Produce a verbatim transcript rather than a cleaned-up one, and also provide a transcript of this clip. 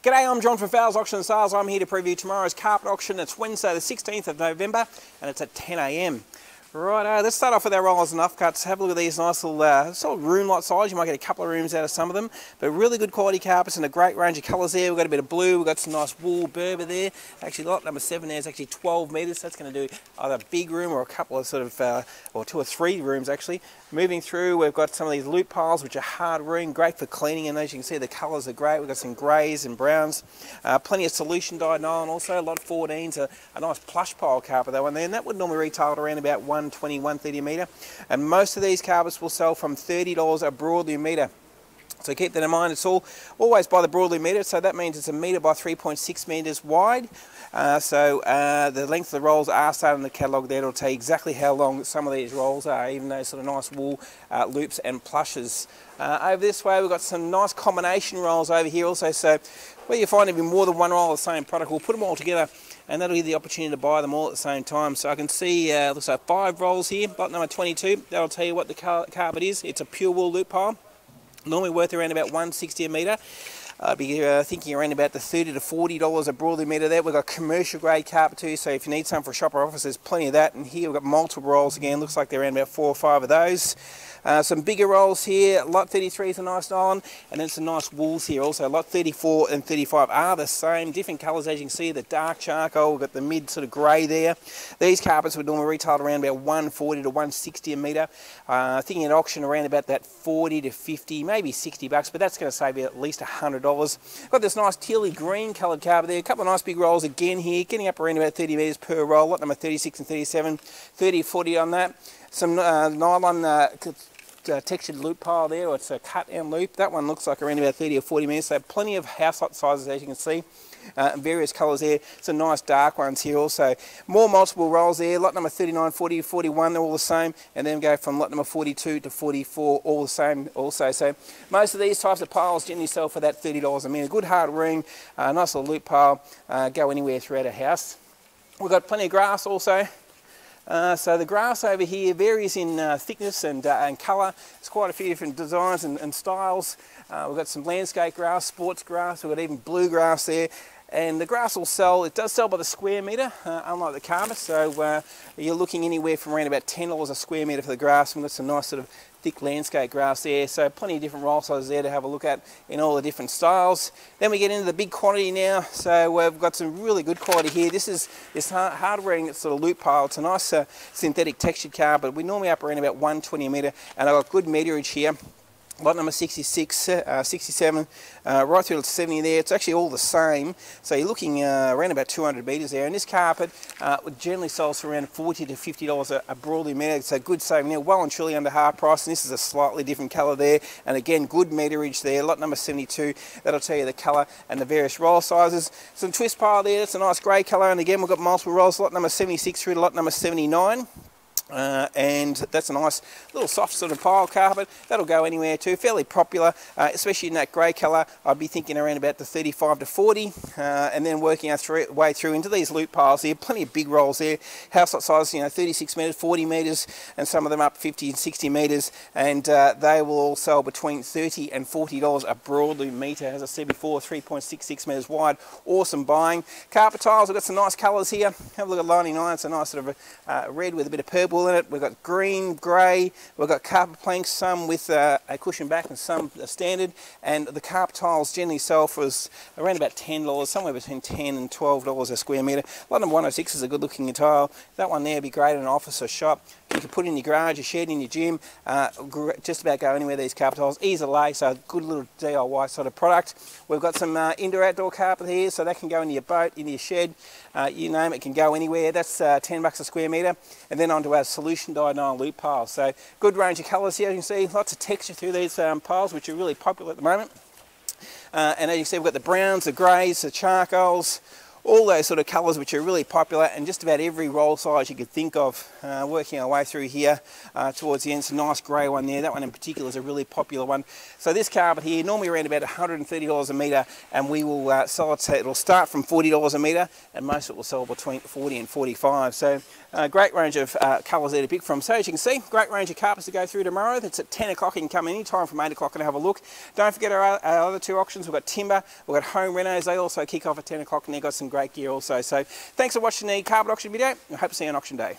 G'day, I'm John from Fowles Auction and Sales. I'm here to preview tomorrow's carpet auction. It's Wednesday the sixteenth of November and it's at ten A M Righto, let's start off with our rollers and offcuts. Have a look at these nice little uh, sort of room lot size. You might get a couple of rooms out of some of them, but really good quality carpets and a great range of colours there. We've got a bit of blue, we've got some nice wool berber there. Actually lot number seven there is actually twelve metres, so that's going to do either a big room or a couple of sort of, uh, or two or three rooms actually. Moving through, we've got some of these loop piles which are hard room, great for cleaning, and as you can see the colours are great. We've got some greys and browns, uh, plenty of solution dyed nylon also. Lot fourteen's a, a nice plush pile carpet that one there, and that would normally retail around about one twenty, one thirty a metre, and most of these carpets will sell from thirty dollars a broadloom metre. So keep that in mind, it's all always by the broadloom metre, so that means it's a metre by three point six metres wide. Uh, so uh, the length of the rolls are started in the catalogue there. It'll tell you exactly how long some of these rolls are, even those sort of nice wool uh, loops and plushes. Uh, over this way we've got some nice combination rolls over here also, so where you find even more than one roll of the same product, we'll put them all together and that'll give you the opportunity to buy them all at the same time. So I can see, uh, looks like five rolls here, lot number twenty-two, that'll tell you what the car carpet is. It's a pure wool loop pile, normally worth around about one sixty a metre. I'd be uh, thinking around about the thirty to forty dollars a broadloom metre there. We've got commercial grade carpet too, so if you need some for a shop or office, there's plenty of that. And here we've got multiple rolls again, looks like they're around about four or five of those. Uh, some bigger rolls here, lot thirty-three is a nice nylon, and then some nice wools here also. Lot thirty-four and thirty-five are the same, different colours as you can see, the dark charcoal, we've got the mid sort of grey there. These carpets would normally retail around about one forty to one sixty a metre. Uh, thinking at auction around about that forty to fifty, maybe sixty bucks, but that's going to save you at least one hundred dollars. Got this nice tealy green coloured carpet there, a couple of nice big rolls again here, getting up around about thirty metres per roll, lot number thirty-six and thirty-seven, thirty, forty on that. Some uh, nylon uh, uh, textured loop pile there, or it's a cut and loop. That one looks like around about thirty or forty metres, so plenty of house lot sizes as you can see. Uh, various colours there, some nice dark ones here also. More multiple rolls there, lot number thirty-nine, forty, forty-one, they're all the same, and then we go from lot number forty-two to forty-four, all the same also. So most of these types of piles generally sell for that thirty dollars a metre. Good hard room, uh, nice little loop pile, uh, go anywhere throughout a house. We've got plenty of grass also. Uh, so the grass over here varies in uh, thickness and, uh, and colour. There's quite a few different designs and, and styles. Uh, we've got some landscape grass, sports grass, we've got even blue grass there. And the grass will sell, it does sell by the square metre, uh, unlike the carpet, so uh, you're looking anywhere from around about ten dollars a square metre for the grass. We've got some nice sort of thick landscape grass there, so plenty of different roll sizes there to have a look at in all the different styles. Then we get into the big quantity now, so we've got some really good quality here. This is this hard-wearing sort of loop pile. It's a nice uh, synthetic textured carpet. We're normally up around about one twenty a metre, and I've got good meterage here. Lot number sixty-six, sixty-seven, uh, right through to seventy there. It's actually all the same. So you're looking uh, around about two hundred metres there. And this carpet uh, generally sells for around forty to fifty dollars a, a broadloom metre. So good saving there, well and truly under half price. And this is a slightly different colour there. And again, good meterage there. Lot number seventy-two, that'll tell you the colour and the various roll sizes. Some twist pile there, that's a nice grey colour. And again, we've got multiple rolls. Lot number seventy-six through to lot number seventy-nine. Uh, and that's a nice little soft sort of pile carpet, that'll go anywhere too, fairly popular, uh, especially in that grey colour. I'd be thinking around about the thirty-five to forty, uh, and then working our th way through into these loop piles here. Plenty of big rolls there, house lot sizes, you know, thirty-six metres, forty metres, and some of them up fifty and sixty metres, and uh, they will all sell between thirty and forty dollars a broadloom metre. As I said before, three point six six metres wide, awesome buying. Carpet tiles, we've got some nice colours here. Have a look at ninety-nine, it's a nice sort of uh, red with a bit of purple in it. We've got green, grey, we've got carpet planks, some with uh, a cushion back and some standard, and the carpet tiles generally sell for around about ten dollars, somewhere between ten and twelve dollars a square metre. Lot number one oh six is a good looking tile. That one there would be great in an office or shop. You can put it in your garage, your shed, in your gym, uh, just about go anywhere these carpet tiles. Easy to lay, so a good little D I Y sort of product. We've got some uh, indoor outdoor carpet here, so that can go into your boat, into your shed, uh, you name it, can go anywhere. That's uh, ten bucks a square metre, and then onto our solution dyed nylon loop piles. So good range of colours here, as you can see, lots of texture through these um, piles, which are really popular at the moment. Uh, and as you can see, we've got the browns, the greys, the charcoals, all those sort of colours which are really popular, and just about every roll size you could think of. Uh, working our way through here uh, towards the end, it's a nice grey one there. That one in particular is a really popular one. So this carpet here, normally around about one hundred and thirty dollars a metre, and we will uh, sell it, it'll start from forty dollars a metre, and most of it will sell between forty and forty-five. So a great range of uh, colours there to pick from. So as you can see, great range of carpets to go through tomorrow. That's at ten o'clock, you can come any time from eight o'clock and have a look. Don't forget our, our other two auctions. We've got timber, we've got home renos, they also kick off at ten o'clock, and they've got some great gear also. So thanks for watching the carpet auction video, and I hope to see you on auction day.